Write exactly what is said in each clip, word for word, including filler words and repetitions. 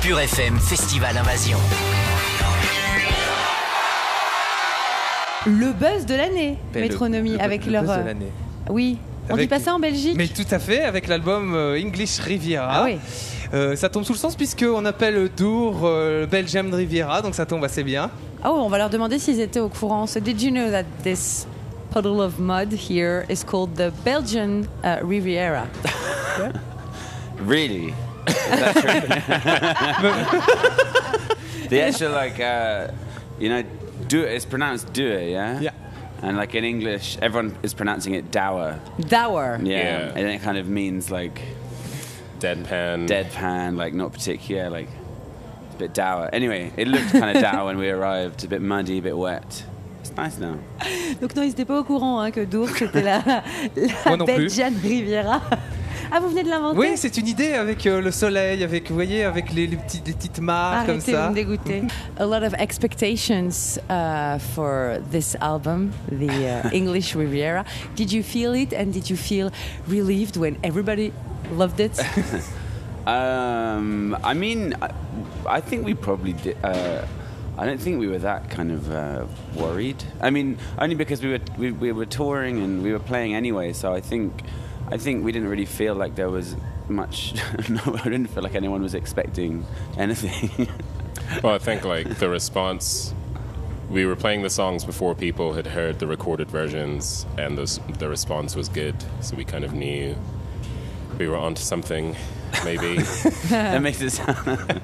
Pure F M Festival Invasion. Le buzz de l'année, Metronomy, le, le, avec le leur. Buzz de l'année. Oui. On avec, dit pas ça en Belgique? Mais tout à fait, avec l'album English Riviera. Ah oui. Euh, ça tombe sous le sens puisqu'on appelle Dour euh, Belgian Riviera, donc ça tombe assez bien. Oh, on va leur demander s'ils étaient au courant. So did you know that this puddle of mud here is called the Belgian uh, Riviera? Yeah. Really? That's right. The actual like uh, you know, do it's pronounced Dour, yeah? Yeah. And like in English, everyone is pronouncing it dour. Dour. Yeah. Yeah. And it kind of means like deadpan. Deadpan, like not particular, like it's a bit dour. Anyway, it looked kind of dour when we arrived, a bit muddy, a bit wet. It's nice now. Donc non, ils n'étaient pas au courant hein, que Dour c'était la, la Belgian Riviera. Ah, vous venez de l'inventer? Oui, c'est une idée avec euh, le soleil, avec, vous voyez, avec les, les, petits, les petites marques comme ça. Arrêtez de me dégoûter. A lot of expectations uh, for this album, the uh, English Riviera. Did you feel it and did you feel relieved when everybody loved it? um, I mean, I, I think we probably did. Uh, I don't think we were that kind of uh, worried. I mean, only because we were we, we were touring and we were playing anyway, so I think. I think we didn't really feel like there was much. No, I didn't feel like anyone was expecting anything. Well, I think like the response. We were playing the songs before people had heard the recorded versions, and the the response was good. So we kind of knew we were onto something. Maybe that makes it sound.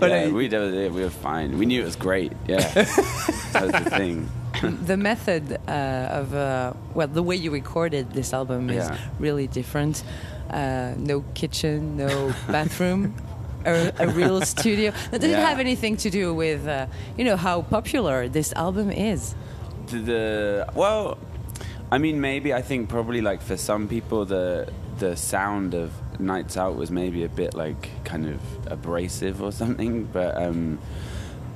Yeah, we did, we were fine. We knew it was great. Yeah, that was the thing. The method uh, of uh, well, the way you recorded this album is yeah. really different. Uh, no kitchen, no bathroom, a, a real studio. That didn't yeah. have anything to do with uh, you know how popular this album is. The, the well, I mean, maybe I think probably like for some people the the sound of Nights Out was maybe a bit like kind of abrasive or something, but. Um,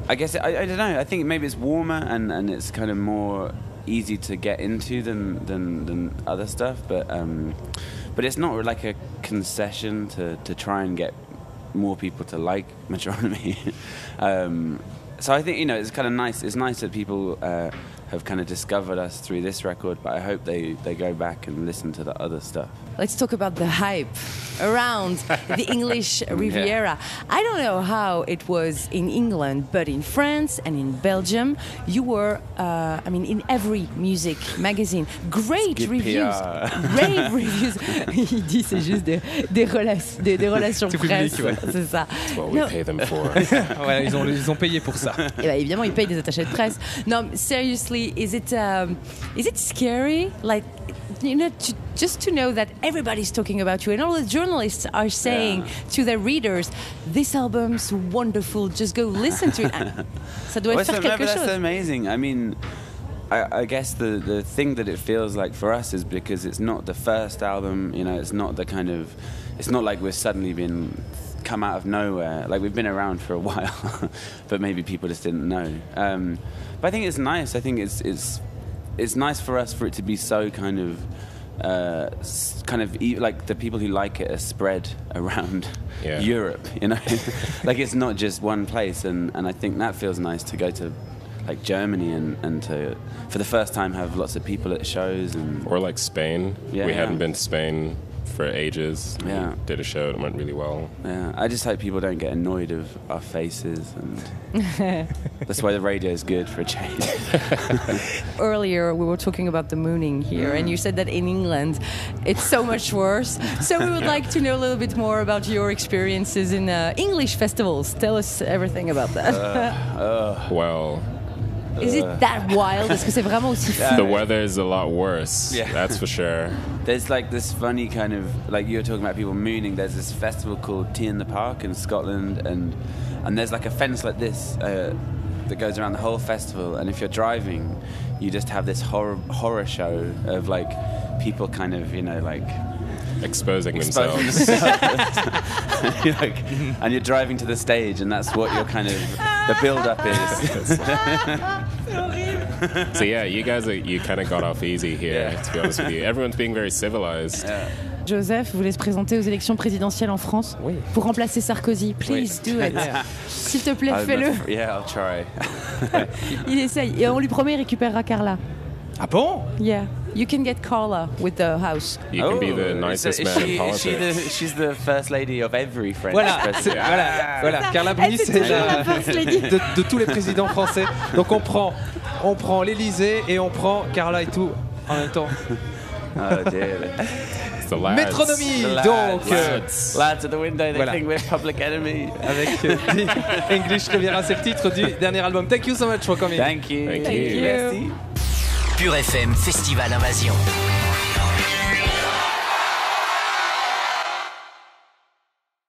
I guess, I, I don't know, I think maybe it's warmer and, and it's kind of more easy to get into than, than, than other stuff, but um, but it's not like a concession to, to try and get more people to like Metronomy. um, so I think, you know, it's kind of nice, it's nice that people uh, have kind of discovered us through this record, but I hope they, they go back and listen to the other stuff. Let's talk about the hype around the English Riviera. Yeah. I don't know how it was in England, but in France and in Belgium, you were, uh, I mean, in every music magazine. Great reviews. Great reviews. Il dit c'est juste des, des, rela des, des relations presse. Ouais. C'est ça. Well, we no. pay them for. Ouais, ils, ont, ils ont payé pour ça. Et bah, évidemment, ils payent des attachés de presse. Non, seriously, is it, um, is it scary? Like, you know, to, just to know that everybody's talking about you and all the journalists are saying yeah. to their readers, this album's wonderful, just go listen to it. Ça doit well, faire quelque chose. That's amazing. I mean, I, I guess the, the thing that it feels like for us is because it's not the first album, you know, it's not the kind of, it's not like we've suddenly been come out of nowhere. Like we've been around for a while, but maybe people just didn't know. Um, but I think it's nice. I think it's it's it's nice for us for it to be so kind of Uh, kind of e like the people who like it are spread around yeah. Europe, you know, like it's not just one place, and, and I think that feels nice to go to like Germany and, and to for the first time have lots of people at shows and or like Spain. Yeah, we yeah. hadn't been to Spain for ages. Yeah, we did a show and it went really well. Yeah, I just hope people don't get annoyed of our faces, and that's why the radio is good for a change. Earlier we were talking about the mooning here, mm. and you said that in England it's so much worse. So we would like to know a little bit more about your experiences in uh, English festivals. Tell us everything about that. uh, uh, well. Is it that wild? Est-ce que c'est vraiment aussi fou? The weather is a lot worse. Yeah. That's for sure. There's like this funny kind of like you were talking about people mooning. There's this festival called T in the Park in Scotland, and and there's like a fence like this uh, that goes around the whole festival. And if you're driving, you just have this horror horror show of like people kind of you know like. Exposing themselves, themselves. You're like, and you're driving to the stage, and that's what your kind of the build-up is. So yeah, you guys are, you kind of got off easy here. Yeah. To be honest with you, everyone's being very civilized. Yeah. Joseph voulait se présenter aux élections présidentielles en France oui. pour remplacer Sarkozy. Please oui. do it. Yeah. S'il te plaît, fais-le. Yeah, I'll try. Il essaye. Et on lui promet, il récupérera Carla. Ah bon? Yeah. You can get Carla with the house. You oh, can be the nicest is man she, in politics. She the, she's the first lady of every French voilà, president. Voilà, voilà. Carla Bruni, c'est la, la first lady de, de tous les présidents français. Donc on prend, on prend l'Elysée et on prend Carla et tout en même temps. Oh dear. Metronomy, donc euh, lads at the window, they voilà. think we're public enemy. Avec euh, English Riviera, c'est le titre du dernier album. Thank you so much for coming. Thank you. Thank you. Thank you. Merci. Pure F M Festival Invasion.